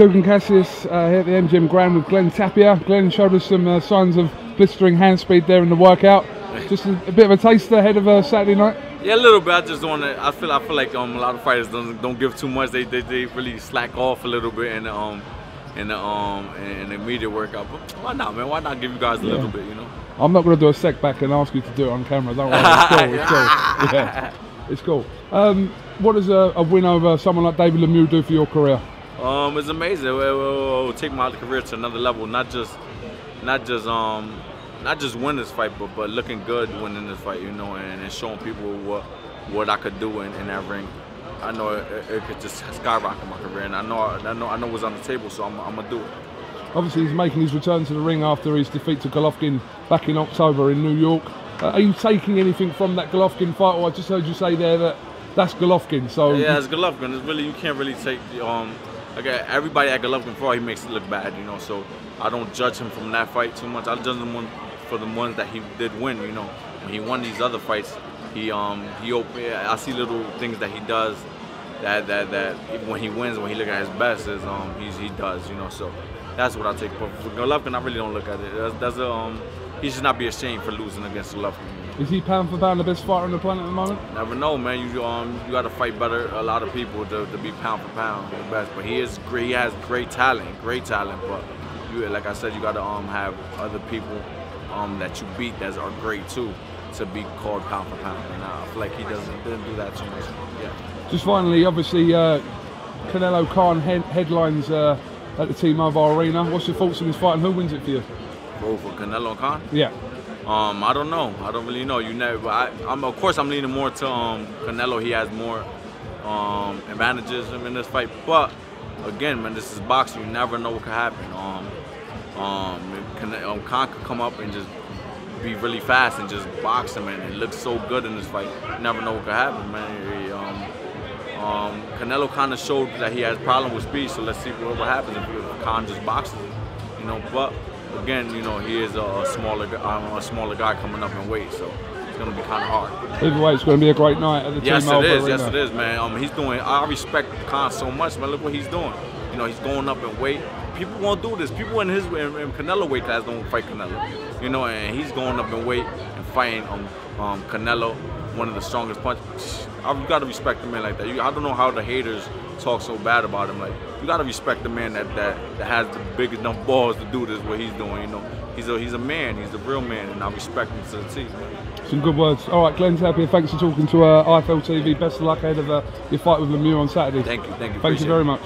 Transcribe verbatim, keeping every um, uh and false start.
Kugan Cassius uh, here at the M G M Grand with Glenn Tapia. Glenn showed us some uh, signs of blistering hand speed there in the workout. Just a, a bit of a taster ahead of uh, Saturday night. Yeah, a little bit. I just don't. I feel. I feel like um, a lot of fighters don't don't give too much. They they, they really slack off a little bit in the um in the um in the media workout. But why not, man? Why not give you guys a yeah. little bit? You know. I'm not going to do a sec back and ask you to do it on camera. Don't worry. It's cool. It's cool. Yeah, it's cool. Um, what does a, a win over someone like David Lemieux do for your career? Um, it's amazing. It will take my career to another level. Not just, not just, um, not just win this fight, but but looking good winning this fight, you know, and, and showing people what what I could do in, in that ring. I know it, it, it could just skyrocket my career, and I know I know I know what's on the table, so I'm, I'm gonna do it. Obviously, he's making his return to the ring after his defeat to Golovkin back in October in New York. Uh, are you taking anything from that Golovkin fight? Or I just heard you say there that that's Golovkin. So yeah, it's Golovkin. It's really you can't really take the, um. Okay, everybody at Golovkin fight, he makes it look bad, you know. So I don't judge him from that fight too much. I judge him for the ones that he did win, you know. When he won these other fights, he um he opened, I see little things that he does that that that when he wins, when he look at his best, is um he's, he does, you know. So that's what I take. But for Golovkin, I really don't look at it. That's, that's a, um he should not be ashamed for losing against Golovkin. You know? Is he pound for pound the best fighter on the planet at the moment? Never know, man. You um you got to fight better. A lot of people to, to be pound for pound the best, but he is great. He has great talent, great talent. But you, like I said, you got to um have other people um that you beat that are great too to be called pound for pound. And I feel like he doesn't didn't do that too much. Yeah. Just finally, obviously, uh, Canelo Khan head headlines uh, at the T Mobile Arena. What's your thoughts on this fight and who wins it for you? Oh, for Canelo and Khan? Yeah. Um, I don't know. I don't really know. You never. I, I'm, of course, I'm leaning more to um, Canelo. He has more um, advantages in this fight. But again, man, this is boxing. You never know what could happen. Um, um, Canelo, um, Khan could come up and just be really fast and just box him, and it looks so good in this fight. You never know what could happen, man. He, um, um, Canelo kind of showed that he has a problem with speed. So let's see what, what happens if Khan just boxes him. You know, but. Again, you know, he is a smaller, um, a smaller guy coming up in weight, so it's gonna be kind of hard. Either way, it's gonna be a great night at the Yes, it is. Yes, it is, man. Um, he's doing. I respect Khan so much, man. Look what he's doing. You know, he's going up in weight. People won't do this. People in his in, in Canelo weight class don't fight Canelo. You know, and he's going up in weight and fighting um, um Canelo, one of the strongest punches. I've got to respect the man like that. You, I don't know how the haters talk so bad about him. Like, you got to respect the man that, that that has the big enough balls to do this, what he's doing, you know. He's a, he's a man. He's the real man, and I respect him to the team. Some good words. All right, Glenn Tapia, thanks for talking to uh, I F L T V. Best of luck ahead of uh, your fight with Lemieux on Saturday. Thank you. Thank you. Thank you very much.